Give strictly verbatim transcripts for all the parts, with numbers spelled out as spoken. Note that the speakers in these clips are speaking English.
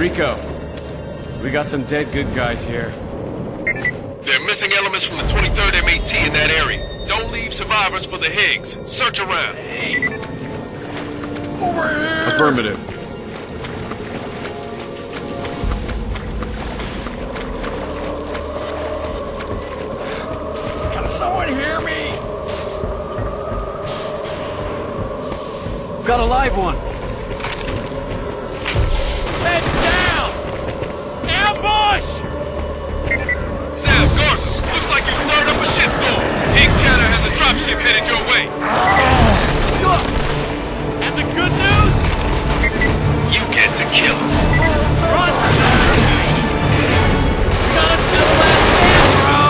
Rico, we got some dead good guys here. There are missing elements from the twenty-third M A T in that area. Don't leave survivors for the Higgs. Search around. Hey. Over here. Affirmative. Can someone hear me? I've got a live one. Head down! Ambush! Sam, Garza, looks like you stirred up a shitstorm. Higgs Chatter has a dropship headed your way. And the good news? You get to kill him. Run! We got us to the last man, bro!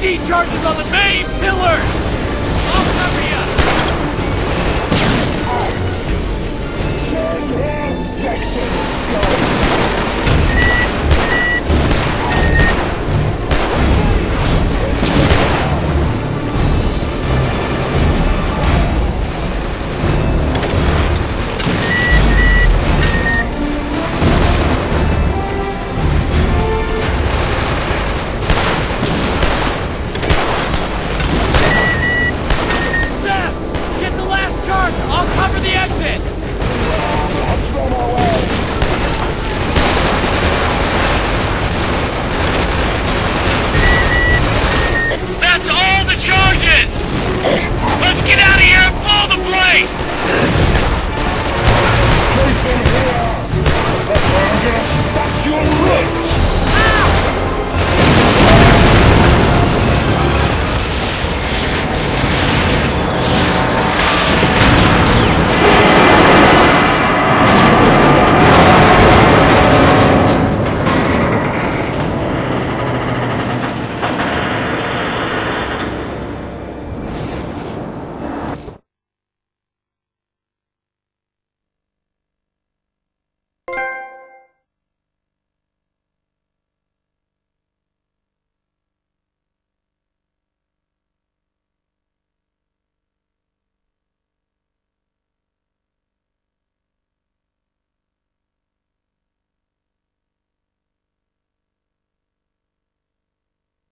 D-Charges on the main pillars! I'll cover you! Oh.